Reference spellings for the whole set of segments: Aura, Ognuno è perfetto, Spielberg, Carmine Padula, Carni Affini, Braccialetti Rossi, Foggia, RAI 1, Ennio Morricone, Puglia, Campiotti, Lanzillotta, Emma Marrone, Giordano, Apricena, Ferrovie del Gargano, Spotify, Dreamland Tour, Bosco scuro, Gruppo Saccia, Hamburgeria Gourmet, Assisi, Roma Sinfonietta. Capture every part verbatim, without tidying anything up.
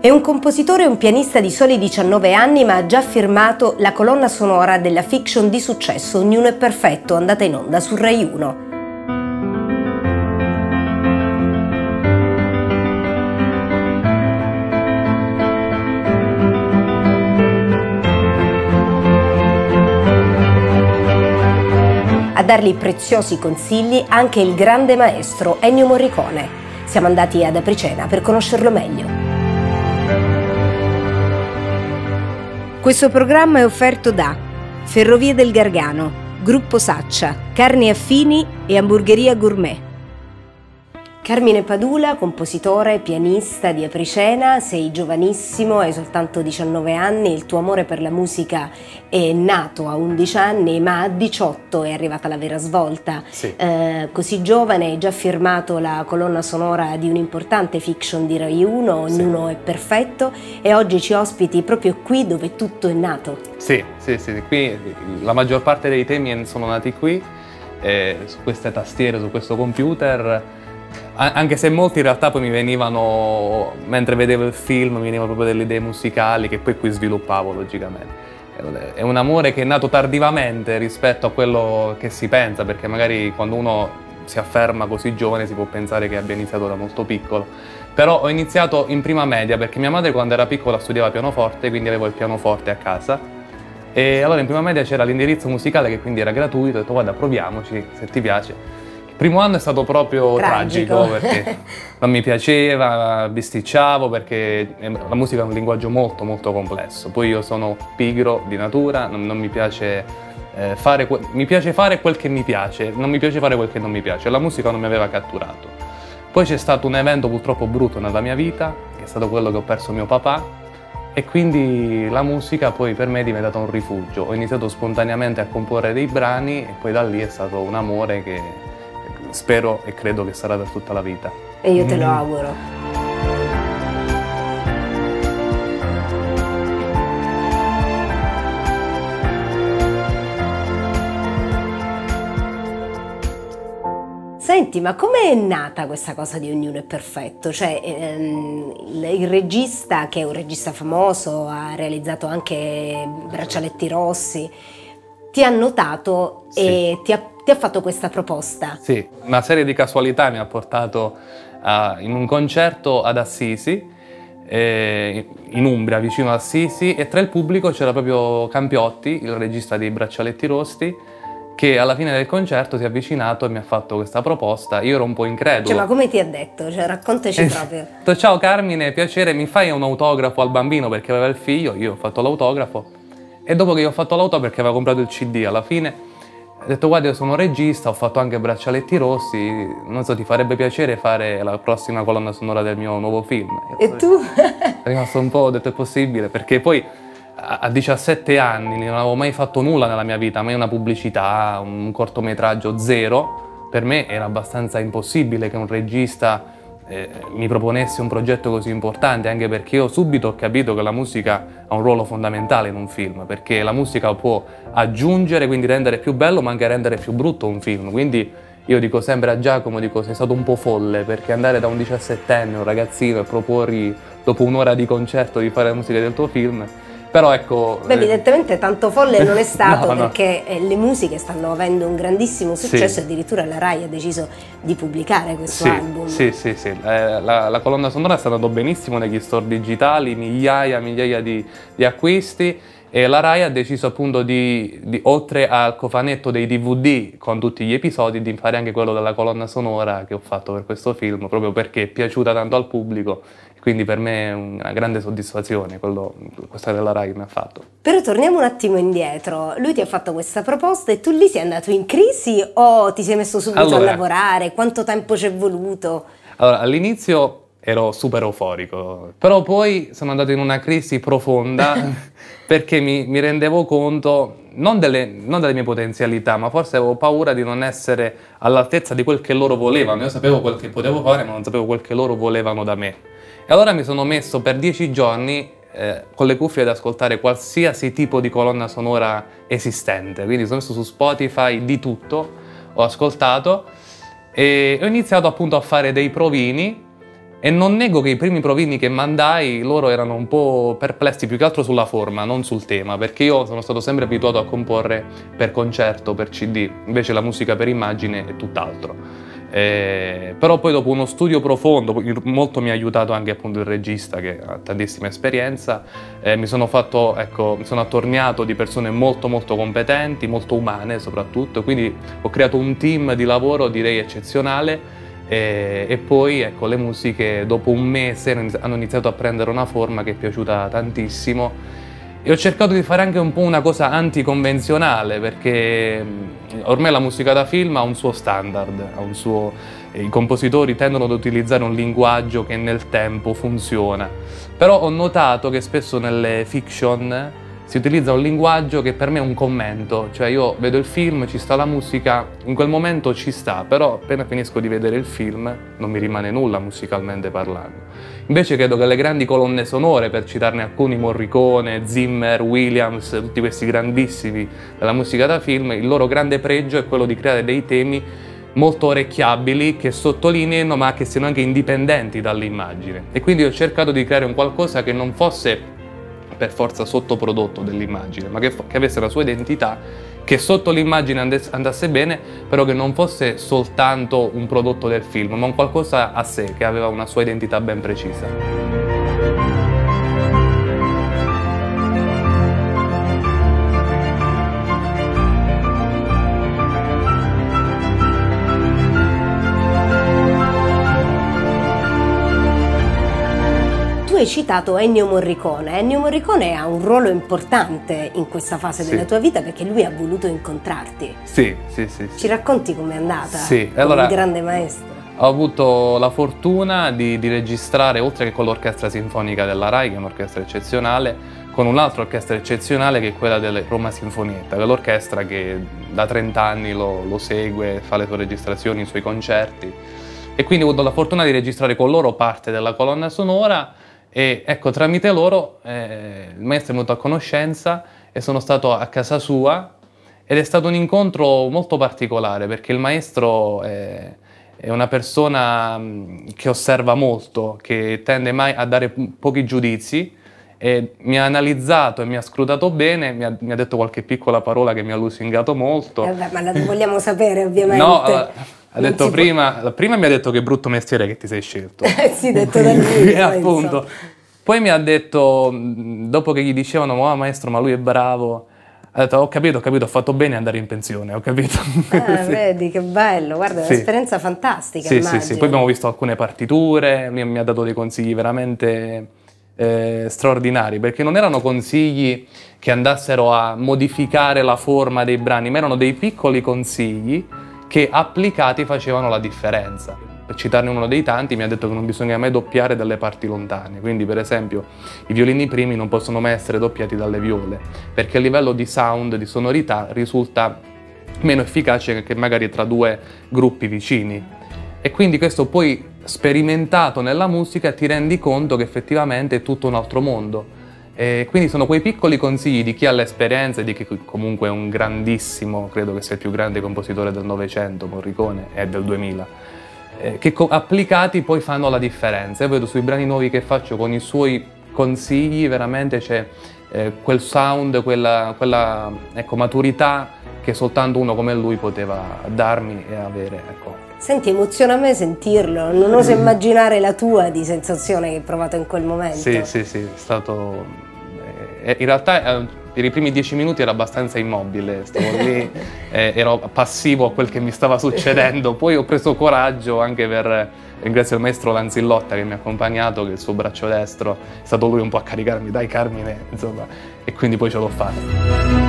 È un compositore e un pianista di soli diciannove anni, ma ha già firmato la colonna sonora della fiction di successo Ognuno è perfetto, andata in onda su Rai uno. A dargli preziosi consigli anche il grande maestro Ennio Morricone. Siamo andati ad Apricena per conoscerlo meglio. Questo programma è offerto da Ferrovie del Gargano, Gruppo Saccia, Carni Affini e Hamburgeria Gourmet. Carmine Padula, compositore, pianista di Apricena, sei giovanissimo, hai soltanto diciannove anni, il tuo amore per la musica è nato a undici anni, ma a diciotto è arrivata la vera svolta. Sì. Eh, così giovane hai già firmato la colonna sonora di un'importante fiction di Rai uno, Ognuno sì. è perfetto, e oggi ci ospiti proprio qui dove tutto è nato. Sì, sì, sì, qui la maggior parte dei temi sono nati qui, eh, su queste tastiere, su questo computer. Anche se molti in realtà poi mi venivano, mentre vedevo il film, mi venivano proprio delle idee musicali che poi qui sviluppavo logicamente. È un amore che è nato tardivamente rispetto a quello che si pensa, perché magari quando uno si afferma così giovane si può pensare che abbia iniziato da molto piccolo. Però ho iniziato in prima media, perché mia madre quando era piccola studiava pianoforte, quindi avevo il pianoforte a casa. E allora in prima media c'era l'indirizzo musicale che quindi era gratuito, ho detto guarda proviamoci, se ti piace. Il primo anno è stato proprio tragico, tragico perché non mi piaceva, bisticciavo, perché la musica è un linguaggio molto molto complesso. Poi io sono pigro di natura, non, non mi piace eh, fare, mi piace fare quel che mi piace, non mi piace fare quel che non mi piace. La musica non mi aveva catturato. Poi c'è stato un evento purtroppo brutto nella mia vita, che è stato quello che ho perso mio papà, e quindi la musica poi per me è diventata un rifugio. Ho iniziato spontaneamente a comporre dei brani e poi da lì è stato un amore che spero e credo che sarà per tutta la vita. E io te lo auguro. Senti, ma com'è nata questa cosa di Ognuno è perfetto? Cioè, ehm, il regista, che è un regista famoso, ha realizzato anche Braccialetti Rossi, ti ha notato sì. e ti ha Ti ha fatto questa proposta? Sì, una serie di casualità mi ha portato a, in un concerto ad Assisi, eh, in Umbria, vicino a Assisi, e tra il pubblico c'era proprio Campiotti, il regista dei Braccialetti Rossi, che alla fine del concerto si è avvicinato e mi ha fatto questa proposta. Io ero un po' incredulo. Cioè, ma come ti ha detto? Cioè, raccontaci proprio. Detto, ciao Carmine, piacere, mi fai un autografo al bambino, perché aveva il figlio, io ho fatto l'autografo, e dopo che io ho fatto l'autografo, perché aveva comprato il C D alla fine, ho detto guarda, io sono regista, ho fatto anche Braccialetti Rossi, non so, ti farebbe piacere fare la prossima colonna sonora del mio nuovo film. E tu? È rimasto un po', ho detto è possibile, perché poi a diciassette anni non avevo mai fatto nulla nella mia vita, mai una pubblicità, un cortometraggio, zero. Per me era abbastanza impossibile che un regista eh, mi proponesse un progetto così importante, anche perché io subito ho capito che la musica ha un ruolo fondamentale in un film, perché la musica può aggiungere, quindi rendere più bello, ma anche rendere più brutto un film. Quindi io dico sempre a Giacomo, dico, sei stato un po' folle, perché andare da un diciassettenne, un ragazzino, e proporgli dopo un'ora di concerto di fare la musica del tuo film. Però ecco... Beh, evidentemente tanto folle non è stato, no, no. perché le musiche stanno avendo un grandissimo successo, sì. addirittura la Rai ha deciso di pubblicare questo sì, album. Sì, sì, sì. Eh, la, la colonna sonora sta andando benissimo negli store digitali, migliaia e migliaia di, di acquisti, e la Rai ha deciso appunto di, di, oltre al cofanetto dei D V D con tutti gli episodi, di fare anche quello della colonna sonora che ho fatto per questo film, proprio perché è piaciuta tanto al pubblico. Quindi per me è una grande soddisfazione quello, questa della Rai mi ha fatto. Però torniamo un attimo indietro, lui ti ha fatto questa proposta e tu lì sei andato in crisi o ti sei messo subito allora, a lavorare? Quanto tempo ci è voluto? Allora, all'inizio ero super euforico, però poi sono andato in una crisi profonda perché mi, mi rendevo conto non delle, non delle mie potenzialità, ma forse avevo paura di non essere all'altezza di quel che loro volevano. Io sapevo quel che potevo fare, ma non sapevo quel che loro volevano da me. E allora mi sono messo per dieci giorni eh, con le cuffie ad ascoltare qualsiasi tipo di colonna sonora esistente. Quindi sono messo su Spotify, di tutto, ho ascoltato e ho iniziato appunto a fare dei provini E non nego che i primi provini che mandai loro erano un po' perplessi più che altro sulla forma, non sul tema, perché io sono stato sempre abituato a comporre per concerto, per C D, invece la musica per immagine è tutt'altro. Eh, però poi dopo uno studio profondo, molto mi ha aiutato anche appunto il regista che ha tantissima esperienza, eh, mi sono fatto, ecco, mi sono attorniato di persone molto molto competenti, molto umane soprattutto, quindi ho creato un team di lavoro direi eccezionale. E, e poi ecco, le musiche dopo un mese hanno iniziato a prendere una forma che è piaciuta tantissimo e ho cercato di fare anche un po' una cosa anticonvenzionale, perché ormai la musica da film ha un suo standard, ha un suo... i compositori tendono ad utilizzare un linguaggio che nel tempo funziona, però ho notato che spesso nelle fiction si utilizza un linguaggio che per me è un commento, cioè io vedo il film, ci sta la musica, in quel momento ci sta, però appena finisco di vedere il film non mi rimane nulla musicalmente parlando. Invece credo che le grandi colonne sonore, per citarne alcuni, Morricone, Zimmer, Williams, tutti questi grandissimi della musica da film, il loro grande pregio è quello di creare dei temi molto orecchiabili, che sottolineino ma che siano anche indipendenti dall'immagine. E quindi ho cercato di creare un qualcosa che non fosse per forza sottoprodotto dell'immagine, ma che, che avesse la sua identità, che sotto l'immagine andasse, andasse bene, però che non fosse soltanto un prodotto del film, ma un qualcosa a sé, che aveva una sua identità ben precisa. Hai citato Ennio Morricone. Ennio Morricone ha un ruolo importante in questa fase sì. della tua vita, perché lui ha voluto incontrarti. Sì, sì, sì. Ci racconti com'è andata? Sì, allora, il grande maestro. Ho avuto la fortuna di, di registrare, oltre che con l'Orchestra Sinfonica della RAI, che è un'orchestra eccezionale, con un'altra orchestra eccezionale che è quella della Roma Sinfonietta, che è l'orchestra che da trent'anni lo, lo segue, fa le sue registrazioni, i suoi concerti. E quindi ho avuto la fortuna di registrare con loro parte della colonna sonora. E ecco, tramite loro eh, il maestro è venuto a conoscenza e sono stato a casa sua ed è stato un incontro molto particolare, perché il maestro è, è una persona che osserva molto, che tende mai a dare pochi giudizi, e mi ha analizzato e mi ha scrutato bene, mi ha, mi ha detto qualche piccola parola che mi ha lusingato molto. Eh beh, ma la vogliamo sapere ovviamente. No, uh, Ha detto prima, prima mi ha detto che brutto mestiere che ti sei scelto. Sì, detto da lui. Appunto. Poi mi ha detto, dopo che gli dicevano, ma oh, maestro, ma lui è bravo, ha detto, ho capito, ho capito, ho fatto bene andare in pensione, ho capito. Ah, sì. Vedi, che bello, guarda, è sì. un'esperienza fantastica, sì, immagino. Sì, sì, poi abbiamo visto alcune partiture, mi, mi ha dato dei consigli veramente eh, straordinari, perché non erano consigli che andassero a modificare la forma dei brani, ma erano dei piccoli consigli che applicati facevano la differenza. Per citarne uno dei tanti, mi ha detto che non bisogna mai doppiare dalle parti lontane, quindi per esempio i violini primi non possono mai essere doppiati dalle viole, perché a livello di sound, di sonorità, risulta meno efficace che magari tra due gruppi vicini. E quindi questo poi sperimentato nella musica ti rendi conto che effettivamente è tutto un altro mondo. E quindi sono quei piccoli consigli di chi ha l'esperienza e di chi comunque è un grandissimo, credo che sia il più grande compositore del Novecento, Morricone, è del duemila, eh, che applicati poi fanno la differenza. Io vedo sui brani nuovi che faccio con i suoi consigli, veramente c'è eh, quel sound, quella, quella ecco, maturità che soltanto uno come lui poteva darmi e avere. Ecco. Senti, emoziona me sentirlo, non oso immaginare la tua di sensazione che hai provato in quel momento. Sì, sì, sì, è stato... Eh, in realtà eh, per i primi dieci minuti ero abbastanza immobile, stavo lì, eh, ero passivo a quel che mi stava succedendo, poi ho preso coraggio anche per... Ringrazio il maestro Lanzillotta che mi ha accompagnato, che il suo braccio destro, è stato lui un po' a caricarmi, dai Carmine, insomma, e quindi poi ce l'ho fatta.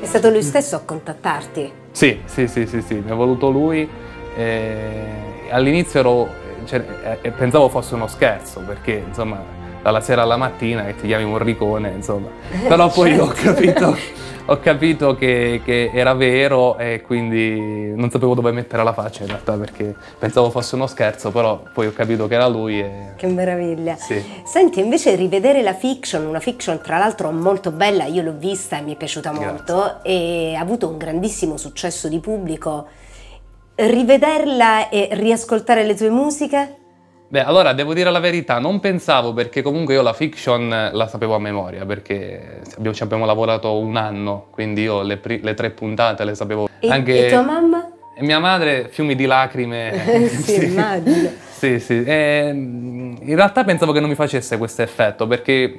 È stato lui stesso a contattarti? Sì, sì, sì, sì, sì. Mi ha voluto lui. Eh, all'inizio cioè, eh, pensavo fosse uno scherzo, perché insomma dalla sera alla mattina che ti chiami Morricone, insomma. Però poi ho capito, ho capito che, che era vero, e quindi non sapevo dove mettere la faccia in realtà, perché pensavo fosse uno scherzo, però poi ho capito che era lui. E... Che meraviglia. Sì. Senti, invece rivedere la fiction, una fiction tra l'altro molto bella, io l'ho vista e mi è piaciuta molto, e ha avuto un grandissimo successo di pubblico. Rivederla e riascoltare le tue musiche? Beh, allora devo dire la verità, non pensavo, perché comunque io la fiction la sapevo a memoria, perché abbiamo, ci abbiamo lavorato un anno, quindi io le, le tre puntate le sapevo. E, anche, e tua mamma? E mia madre, fiumi di lacrime. Sì, sì, immagino. Sì, sì. E, in realtà pensavo che non mi facesse questo effetto, perché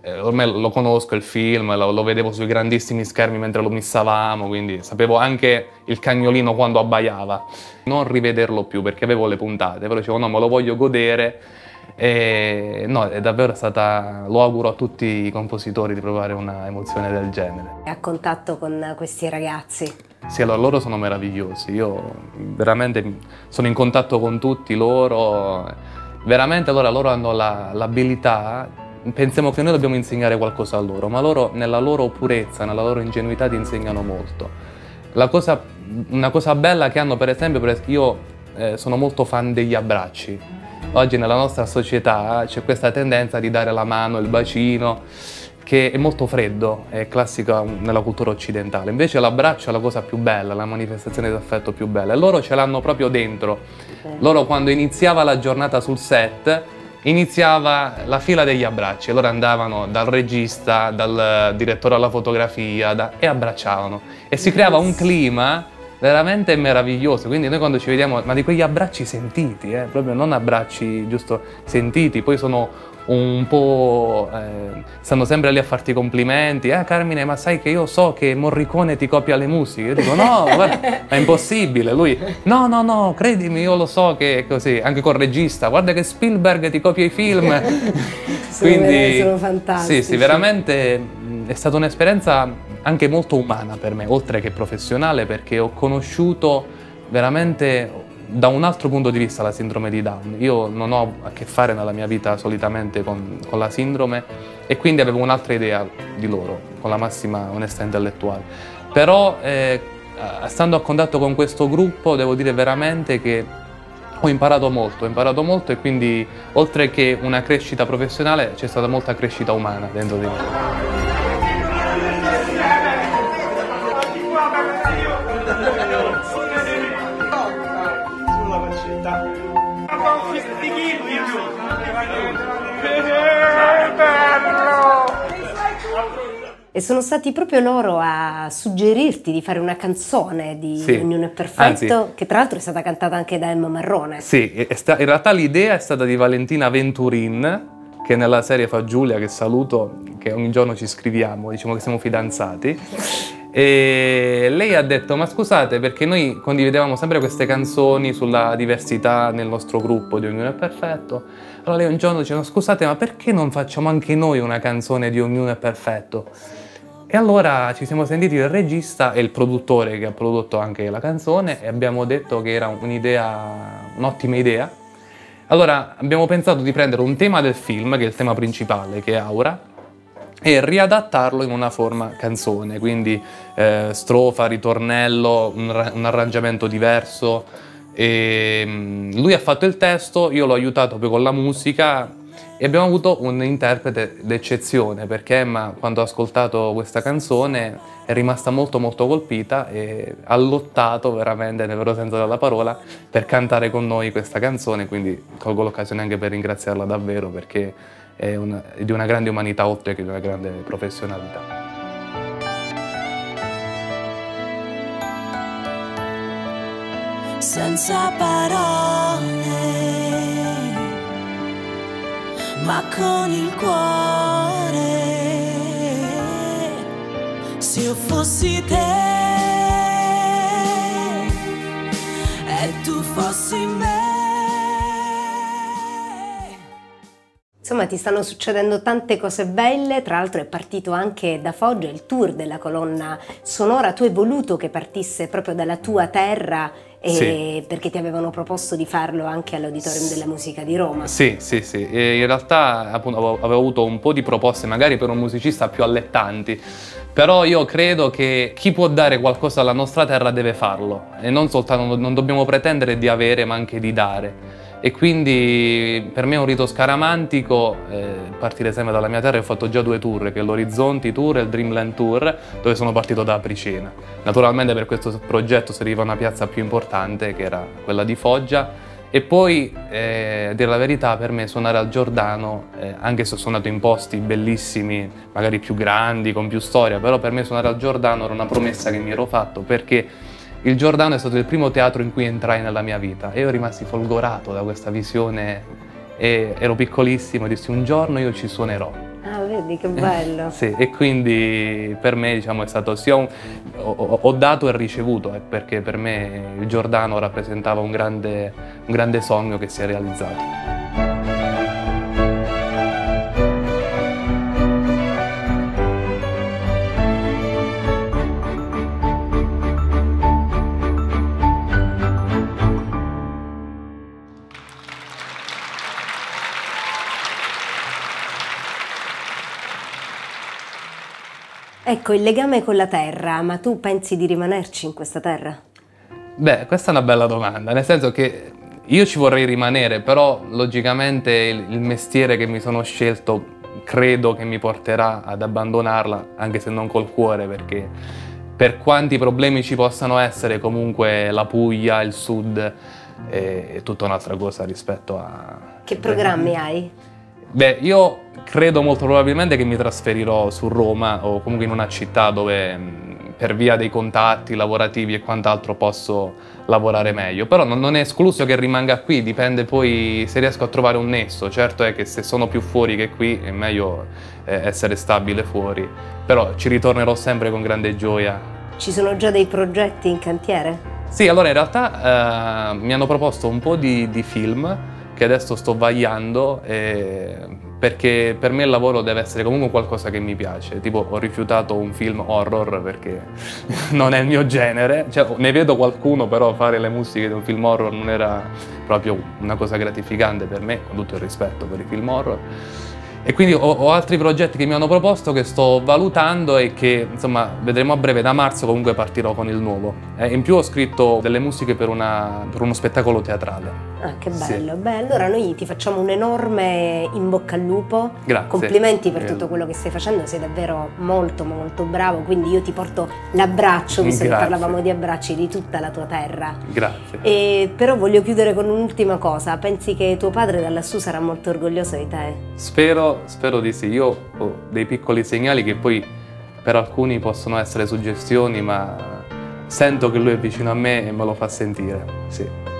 eh, ormai lo conosco il film, lo, lo vedevo sui grandissimi schermi mentre lo missavamo, quindi sapevo anche il cagnolino quando abbaiava. Non rivederlo più perché avevo le puntate, però dicevo no, me lo voglio godere. E no, è davvero stata, lo auguro a tutti i compositori di provare una emozione del genere. A contatto con questi ragazzi? Sì, allora loro sono meravigliosi, io veramente sono in contatto con tutti loro, veramente. Allora loro hanno l'abilità, pensiamo che noi dobbiamo insegnare qualcosa a loro, ma loro nella loro purezza, nella loro ingenuità ti insegnano molto. La cosa, una cosa bella che hanno, per esempio, io eh, sono molto fan degli abbracci. Oggi nella nostra società c'è questa tendenza di dare la mano, il bacino, che è molto freddo, è classica nella cultura occidentale. Invece l'abbraccio è la cosa più bella, la manifestazione d'affetto più bella. E loro ce l'hanno proprio dentro. Loro, quando iniziava la giornata sul set, iniziava la fila degli abbracci, loro andavano dal regista, dal direttore alla fotografia da, e abbracciavano, e si creava un clima veramente meraviglioso. Quindi noi quando ci vediamo, ma di quegli abbracci sentiti, eh, proprio non abbracci giusto sentiti, poi sono un po', eh, stanno sempre lì a farti complimenti. Ah, Carmine, ma sai che io so che Morricone ti copia le musiche? Io dico no, guarda, ma è impossibile. Lui no, no, no, credimi, io lo so che è così. Anche col regista, guarda che Spielberg ti copia i film. Sono, quindi, sono fantastici. Sì, sì, veramente è stata un'esperienza anche molto umana per me, oltre che professionale, perché ho conosciuto veramente da un altro punto di vista la sindrome di Down. Io non ho a che fare nella mia vita solitamente con, con la sindrome, e quindi avevo un'altra idea di loro, con la massima onestà intellettuale. Però eh, stando a contatto con questo gruppo, devo dire veramente che ho imparato molto, ho imparato molto, e quindi oltre che una crescita professionale c'è stata molta crescita umana dentro di me. E sono stati proprio loro a suggerirti di fare una canzone di sì, Ognuno è perfetto, anzi, che tra l'altro è stata cantata anche da Emma Marrone. Sì, in realtà l'idea è stata di Valentina Venturin, che nella serie fa Giulia, che saluto, che ogni giorno ci scriviamo, diciamo che siamo fidanzati. E lei ha detto, ma scusate, perché noi condividevamo sempre queste canzoni sulla diversità nel nostro gruppo di Ognuno è perfetto. Allora lei un giorno diceva, scusate, ma perché non facciamo anche noi una canzone di Ognuno è perfetto? E allora ci siamo sentiti il regista e il produttore che ha prodotto anche la canzone, e abbiamo detto che era un'idea, un'ottima idea. Allora abbiamo pensato di prendere un tema del film, che è il tema principale, che è Aura, e riadattarlo in una forma canzone, quindi eh, strofa, ritornello, un, un arrangiamento diverso. E, mh, lui ha fatto il testo, io l'ho aiutato poi con la musica, e abbiamo avuto un interprete d'eccezione, perché Emma, quando ha ascoltato questa canzone, è rimasta molto molto colpita, e ha lottato veramente, nel vero senso della parola, per cantare con noi questa canzone. Quindi colgo l'occasione anche per ringraziarla davvero, perché è, una, è di una grande umanità, oltre che di una grande professionalità. Senza parole, ma con il cuore, se io fossi te e tu fossi me. Insomma, ti stanno succedendo tante cose belle, tra l'altro è partito anche da Foggia il tour della colonna sonora. Tu hai voluto che partisse proprio dalla tua terra e sì, perché ti avevano proposto di farlo anche all'Auditorium S della Musica di Roma. Sì, sì, sì. E in realtà appunto, avevo avuto un po' di proposte magari per un musicista più allettanti, però io credo che chi può dare qualcosa alla nostra terra deve farlo e non soltanto, non dobbiamo pretendere di avere ma anche di dare. E quindi per me è un rito scaramantico eh, partire sempre dalla mia terra. Ho fatto già due tour, che è l'Orizzonti Tour e il Dreamland Tour, dove sono partito da Apricena. Naturalmente per questo progetto serviva una piazza più importante, che era quella di Foggia. E poi, eh, a dire la verità, per me suonare al Giordano, eh, anche se ho suonato in posti bellissimi, magari più grandi, con più storia, però per me suonare al Giordano era una promessa che mi ero fatto, perché il Giordano è stato il primo teatro in cui entrai nella mia vita e io rimasi folgorato da questa visione e ero piccolissimo e dissi un giorno io ci suonerò. Ah, vedi che bello! Sì, e quindi per me diciamo è stato sia un... ho, ho dato e ricevuto, eh, perché per me il Giordano rappresentava un grande, un grande sogno che si è realizzato. Ecco, il legame con la terra, ma tu pensi di rimanerci in questa terra? Beh, questa è una bella domanda, nel senso che io ci vorrei rimanere, però logicamente il, il mestiere che mi sono scelto credo che mi porterà ad abbandonarla, anche se non col cuore, perché per quanti problemi ci possano essere, comunque la Puglia, il Sud, è, è tutta un'altra cosa rispetto a... Che programmi hai? Beh, io credo molto probabilmente che mi trasferirò su Roma o comunque in una città dove per via dei contatti lavorativi e quant'altro posso lavorare meglio. Però non è escluso che rimanga qui, dipende poi se riesco a trovare un nesso. Certo è che se sono più fuori che qui è meglio essere stabile fuori, però ci ritornerò sempre con grande gioia. Ci sono già dei progetti in cantiere? Sì, allora in realtà eh, mi hanno proposto un po' di, di film che adesso sto vagliando, eh, perché per me il lavoro deve essere comunque qualcosa che mi piace. Tipo, ho rifiutato un film horror perché non è il mio genere, cioè, ne vedo qualcuno, però fare le musiche di un film horror non era proprio una cosa gratificante per me, con tutto il rispetto per i film horror. E quindi ho, ho altri progetti che mi hanno proposto, che sto valutando e che insomma vedremo a breve. Da marzo comunque partirò con il nuovo. Eh, in più ho scritto delle musiche per, una, per uno spettacolo teatrale. Ah, che bello. Sì. Beh, allora noi ti facciamo un enorme in bocca al lupo. Grazie. Complimenti per tutto quello che stai facendo, sei davvero molto molto bravo, quindi io ti porto l'abbraccio, visto che parlavamo di abbracci, di tutta la tua terra. Grazie. E però voglio chiudere con un'ultima cosa. Pensi che tuo padre da lassù sarà molto orgoglioso di te? Spero, spero di sì. Io ho dei piccoli segnali che poi per alcuni possono essere suggestioni, ma sento che lui è vicino a me e me lo fa sentire. Sì.